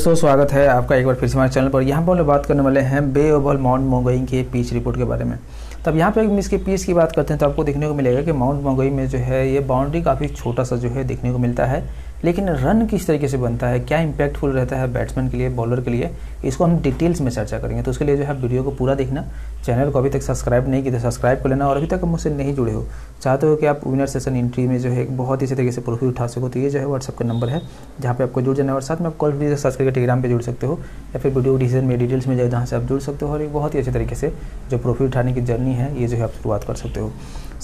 दोस्तों स्वागत है आपका एक बार फिर से हमारे चैनल पर। यहाँ पर बात करने वाले हैं बे ओवल माउंट मौंगनुई के पीच रिपोर्ट के बारे में। तब यहाँ पे इसके पीच की बात करते हैं तो आपको देखने को मिलेगा कि माउंट मौंगनुई में जो है ये बाउंड्री काफ़ी छोटा सा जो है देखने को मिलता है, लेकिन रन किस तरीके से बनता है, क्या इम्पैक्टफुल रहता है बैट्समैन के लिए, बॉलर के लिए, इसको हम डिटेल्स में चर्चा करेंगे। तो उसके लिए जो है वीडियो को पूरा देखना, चैनल को अभी तक सब्सक्राइब नहीं किया तो सब्सक्राइब कर लेना। और अभी तक मुझसे नहीं जुड़े हो, चाहते हो कि आप विनर सेशन एंट्री में जो है बहुत इसी तरीके से प्रॉफिट उठा सको, तो ये जो है व्हाट्सअप का नंबर है जहाँ पे आपको जुड़ जाना है। और साथ में आप कॉल भी सर्च करके टेलीग्राम पर जुड़ सकते हो या फिर वीडियो डिसीजन में डिटेल्स में जाए जहाँ से आप जुड़ सकते हो। और एक बहुत ही अच्छे तरीके से जो प्रॉफिट उठाने की जर्नी है ये जो है आप शुरुआत कर सकते हो।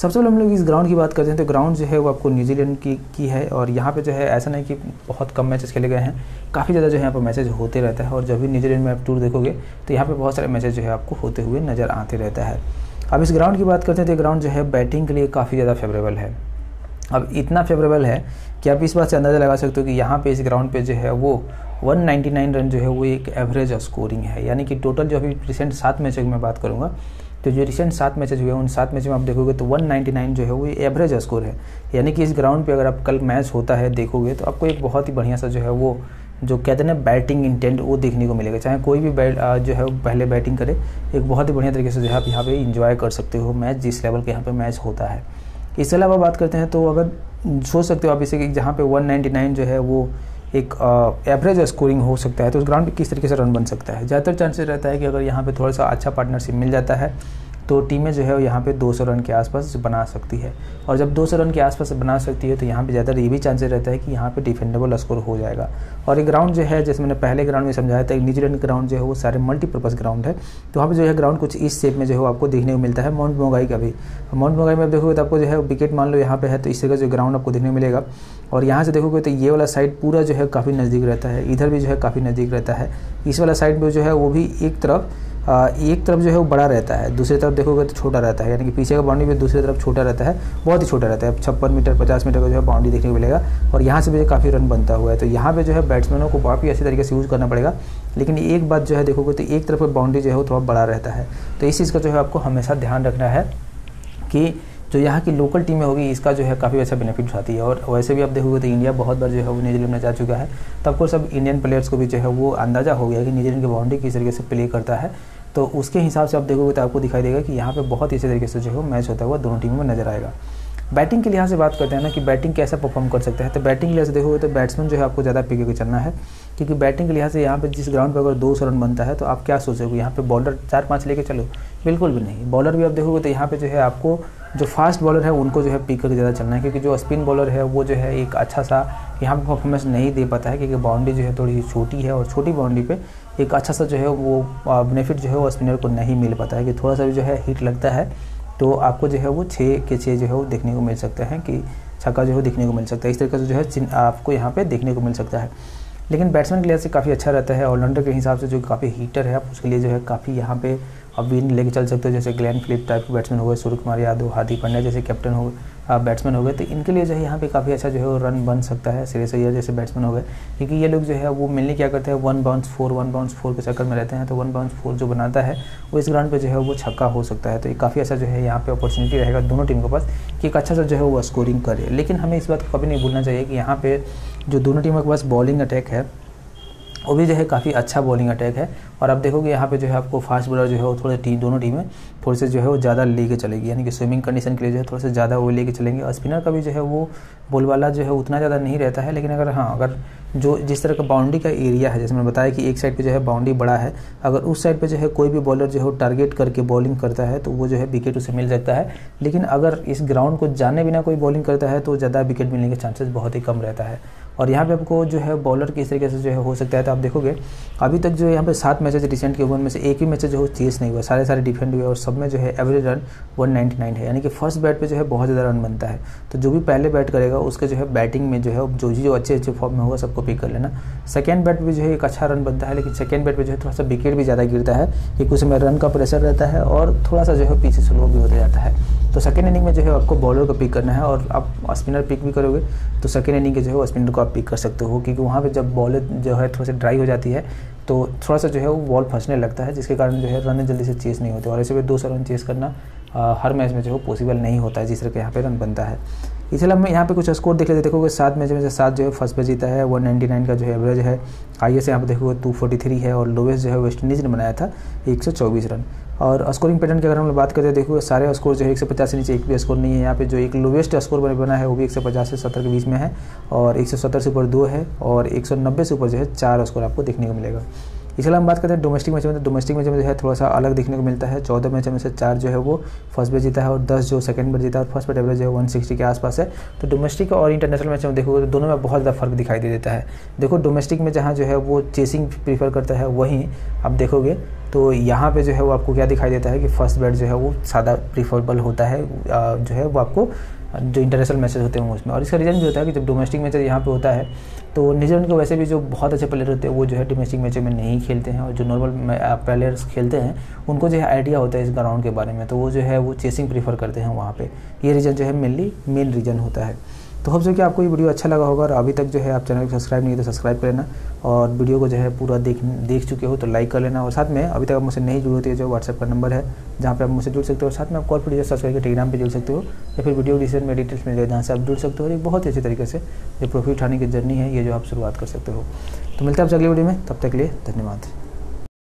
सबसे पहले हम लोग इस ग्राउंड की बात करते हैं तो ग्राउंड जो है वो आपको न्यूजीलैंड की है। और यहाँ पे जो है ऐसा नहीं कि बहुत कम मैचेस खेले गए हैं, काफ़ी ज़्यादा जो है यहाँ पर मैचेस होते रहता है। और जब भी न्यूजीलैंड में आप टूर देखोगे तो यहाँ पे बहुत सारे मैचेस जो है आपको होते हुए नज़र आते रहता है। अब इस ग्राउंड की बात करते हैं तो ग्राउंड जो है बैटिंग के लिए काफ़ी ज़्यादा फेवरेबल है। अब इतना फेवरेबल है कि आप इस बात से अंदाज़ा लगा सकते हो कि यहाँ पे इस ग्राउंड पे जो है वो 199 रन जो है वो एक एवरेज स्कोरिंग है। यानी कि टोटल जो अभी रिसेंट 7 मैचों की मैं बात करूँगा तो जो रिसेंट 7 मैचेज हुए उन 7 मैच में आप देखोगे तो 199 जो है वो एवरेज स्कोर है। यानी कि इस ग्राउंड पे अगर आप कल मैच होता है देखोगे तो आपको एक बहुत ही बढ़िया सा जो है वो जो कहते हैं ना बैटिंग इंटेंट वो देखने को मिलेगा। चाहे कोई भी जो है पहले बैटिंग करे, एक बहुत ही बढ़िया तरीके से जो है आप यहाँ पे इंजॉय कर सकते हो मैच, जिस लेवल का यहाँ पे मैच होता है। इसके अलावा बात करते हैं तो अगर सोच सकते हो आप इसे कि जहाँ पे 199 जो है वो एक एवरेज स्कोरिंग हो सकता है तो उस ग्राउंड पे किस तरीके से रन बन सकता है। ज़्यादातर चांसेस रहता है कि अगर यहाँ पे थोड़ा सा अच्छा पार्टनरशिप मिल जाता है तो टीमें जो है यहाँ पे 200 रन के आसपास बना सकती है। और जब 200 रन के आसपास बना सकती है तो यहाँ पे ज़्यादा ये भी चांसेस रहता है कि यहाँ पे डिफेंडेबल स्कोर हो जाएगा। और ये ग्राउंड जो है जैसे मैंने पहले ग्राउंड में समझाया था, न्यूजीलैंड ग्राउंड जो है वो सारे मल्टीपर्पज़ ग्राउंड है, तो वहाँ पर जो है ग्राउंड कुछ इस शेप में जो है आपको देखने को मिलता है। माउंट मौंगनुई का भी, माउंट मौंगनुई में आप देखोगे तो आपको जो है विकेट मान लो यहाँ पर है तो इस तरह जो ग्राउंड आपको देखने को मिलेगा। और यहाँ से देखोगे तो ये वाला साइड पूरा जो है काफ़ी नज़दीक रहता है, इधर भी जो है काफ़ी नज़दीक रहता है। इस वाला साइड में जो है वो भी एक तरफ जो है वो बड़ा रहता है, दूसरी तरफ देखोगे तो छोटा रहता है। यानी कि पीछे का बाउंड्री भी दूसरी तरफ छोटा रहता है, बहुत ही छोटा रहता है। 56 मीटर 50 मीटर का जो है बाउंड्री देखने को मिलेगा। और यहाँ से भी काफ़ी रन बनता हुआ है तो यहाँ पे जो है बैट्समैनों को काफ़ी अच्छे तरीके से यूज़ करना पड़ेगा। लेकिन एक बात जो है देखोगे तो एक तरफ बाउंड्री जो है वो थोड़ा बड़ा रहता है, तो इस चीज़ का जो है आपको हमेशा ध्यान रखना है कि जो यहाँ की लोकल टीमें होगी इसका जो है काफ़ी अच्छा बेनिफिट उठाती है। और वैसे भी आप देखोगे तो इंडिया बहुत बार जो है वो न्यूजीलैंड में जा चुका है, तब को सब इंडियन प्लेयर्स को भी जो है वो अंदाज़ा हो गया कि न्यूजीलैंड की बाउंड्री किस तरीके से प्ले करता है। तो उसके हिसाब से आप देखोगे तो आपको दिखाई देगा कि यहाँ पे बहुत इसी तरीके से जो है मैच होता हुआ दोनों टीमों में नजर आएगा। बैटिंग के लिहाज से बात करते हैं ना कि बैटिंग कैसा परफॉर्म कर सकता है, तो बैटिंग के लिहाज से देखोगे तो बैट्समैन जो है आपको ज़्यादा पिक के चलना है, क्योंकि बैटिंग के लिहाज से यहाँ पे जिस ग्राउंड पे अगर 200 रन बनता है तो आप क्या सोचोगे यहाँ पे बॉलर 4-5 लेके चलो, बिल्कुल भी नहीं। बॉलर भी आप देखोगे तो यहाँ पे जो है आपको जो फास्ट बॉलर है उनको जो है पिक करके ज़्यादा चलना है, क्योंकि जो स्पिन बॉलर है वो जो है एक अच्छा सा यहाँ पर परफॉर्मेंस नहीं दे पाता है, क्योंकि बाउंड्री जो है थोड़ी छोटी है और छोटी बाउंड्री पे एक अच्छा सा जो है वो बेनिफिट जो है वो स्पिनर को नहीं मिल पाता है। कि थोड़ा सा भी जो है हिट लगता है तो आपको जो है वो 6 के 6 जो है वो देखने को मिल सकता है, कि छक्का जो है देखने को मिल सकता है। इस तरीके से जो है आपको यहाँ पे देखने को मिल सकता है। लेकिन बैट्समैन के लिहाज से काफ़ी अच्छा रहता है। ऑलराउंडर के हिसाब से जो काफ़ी हीटर है आप उसके लिए जो है काफ़ी यहाँ पे अब विन लेके चल सकते हो, जैसे ग्लेन फिलिप टाइप के बैट्समैन हो गए, सूर्य कुमार यादव, हार्दिक पांड्या जैसे कैप्टन हो गए बैट्समैन हो गए, तो इनके लिए जो है यहाँ पे काफ़ी अच्छा जो है रन बन सकता है। श्रेयस अय्यर जैसे बैट्समैन हो गए, क्योंकि ये लोग जो है वो मेनली क्या करते हैं 1 बाउंस 4 के चक्कर में रहते हैं, तो 1 बाउंस 4 जो बनाता है वो इस ग्राउंड पर जो है वो छक्का हो सकता है। तो ये काफ़ी अच्छा जो है यहाँ पर अपॉर्चुनिटी रहेगा दोनों टीम के पास कि एक अच्छा सा जो है वो स्कोरिंग करे। लेकिन हमें इस बात को कभी नहीं भूलना चाहिए कि यहाँ पर जो दोनों टीमों के पास बॉलिंग अटैक है वो भी जो है काफ़ी अच्छा बॉलिंग अटैक है। और आप देखोगे यहाँ पे जो है आपको फास्ट बॉलर जो है वो थोड़े दोनों टीमें थोड़े से जो है वो ज़्यादा लेके चलेगी, यानी कि स्विमिंग कंडीशन के लिए जो है थोड़ा सा ज़्यादा वो लेके चलेंगे। और स्पिनर का भी जो है वो बोलबाला जो है उतना ज़्यादा नहीं रहता है। लेकिन अगर हाँ अगर जो जिस तरह का बाउंड्री का एरिया है, जैसे मैंने बताया कि एक साइड पे जो है बाउंड्री बड़ा है, अगर उस साइड पे जो है कोई भी बॉलर जो है टारगेट करके बॉलिंग करता है तो वो जो है विकेट उसे मिल सकता है। लेकिन अगर इस ग्राउंड को जाने बिना कोई बॉलिंग करता है तो ज़्यादा विकेट मिलने के चांसेस बहुत ही कम रहता है। और यहाँ पे आपको जो है बॉलर किस तरीके से जो है हो सकता है, तो आप देखोगे अभी तक जो है यहाँ पे 7 मैचेज रिसेंट के ओवर में से एक ही मैच जो है चेस नहीं हुआ, सारे डिफेंड हुए और सब में जो है एवरेज रन 199 है। यानी कि फर्स्ट बैट पे जो है बहुत ज़्यादा रन बनता है, तो जो भी पहले बैट करेगा उसके जो है बैटिंग में जो है जो जो अच्छे अच्छे फॉर्म में होगा सबको पिक कर लेना। सेकेंड बैट पर जो है एक अच्छा रन बनता है, लेकिन सेकेंड बैट पर जो है थोड़ा सा विकेट भी ज़्यादा गिरता है क्योंकि उसमें रन का प्रेशर रहता है और थोड़ा सा जो है पीछे स्लो भी होता जाता है। तो सेकेंड इनिंग में जो है आपको बॉलर को पिक करना है और आप स्पिनर पिक भी करोगे तो सेकेंड इनिंग के जो है स्पिनर को आप पिक कर सकते हो, क्योंकि वहाँ पे जब बॉलर जो है थोड़ा सा ड्राई हो जाती है तो थोड़ा सा जो है वो बॉल फंसने लगता है, जिसके कारण जो है रन जल्दी से चेस नहीं होते। और ऐसे भी 200 रन चेस करना हर मैच में जो है पॉसिबल नहीं होता है, जिस तरह के यहाँ पे रन बनता है। इसलिए हम यहाँ पे कुछ स्कोर देख लेते हैं। देखोगे 7 मैच में से 7 जो है फर्स्ट पे जीता है, 199 का जो है एवरेज है। हाईएस्ट यहाँ पे देखोगे 243 है और लोएस्ट जो है वेस्ट इंडीज़ ने बनाया था 124 रन। और स्कोरिंग पैटर्न की अगर हम बात करते हैं, देखोगे सारे स्कोर जो है 150 से नीचे एक भी स्कोर नहीं है। यहाँ पे जो एक लोएस्ट स्कोर बना है वो भी 150 से 70 के बीच में है, और 170 से ऊपर 2 है और 190 से ऊपर जो है 4 स्कोर आपको देखने को मिलेगा। इसलिए हम बात करते हैं डोमेस्टिक मैच में, तो डोमेस्टिक मैच में जो है थोड़ा सा अलग देखने को मिलता है। 14 मैच में से 4 जो है वो फर्स्ट बैट जीता है और 10 जो सेकंड बैट जीता है, और फर्स्ट बैट एवरेज जो है 160 के आसपास है। तो डोमेस्टिक और इंटरनेशनल मैच में देखो तो दोनों में बहुत ज़्यादा फर्क दिखाई दे देता है। देखो डोमेस्टिक में जहाँ जो है वो चेसिंग प्रीफर करता है, वहीं आप देखोगे तो यहाँ पे जो है वो आपको क्या दिखाई देता है कि फर्स्ट बैट जो है वो सादा प्रीफरेबल होता है, जो है वो आपको जो इंटरनेशनल मैचेस होते हैं उसमें। और इसका रीज़न जो होता है कि जब डोमेस्टिक मैचेस यहाँ पे होता है तो न्यूजीलैंड के वैसे भी जो बहुत अच्छे प्लेयर होते हैं वो जो है डोमेस्टिक मैचेस में नहीं खेलते हैं, और जो नॉर्मल प्लेयर्स खेलते हैं उनको जो है आइडिया होता है इस ग्राउंड के बारे में, तो वो जो है वो चेसिंग प्रीफर करते हैं वहाँ पर। ये रीज़न जो है मेनली मेन रीज़न होता है। तो होप सो कि आपको ये वीडियो अच्छा लगा होगा, और अभी तक जो है आप चैनल को सब्सक्राइब नहीं है तो सब्सक्राइब कर लेना, और वीडियो को जो है पूरा देख चुके हो तो लाइक कर लेना। और साथ में अभी तक आप मुझसे नहीं जुड़े होते जो व्हाट्सएप का नंबर है जहाँ पे आप मुझसे जुड़ सकते हो, और साथ में आप कॉल पर जो सर्च करके टेलीग्राम पर जुड़ सकते हो, या फिर वीडियो डिस्क्रिप्शन में डिटेल्स मिल जाए जहाँ से आप जुड़ सकते हो। एक बहुत ही अच्छे तरीके से जो प्रॉफिट उठाने की जर्नी है ये जो आप शुरुआत कर सकते हो। तो मिलते हैं आपसे अगली वीडियो में, तब तक के लिए धन्यवाद।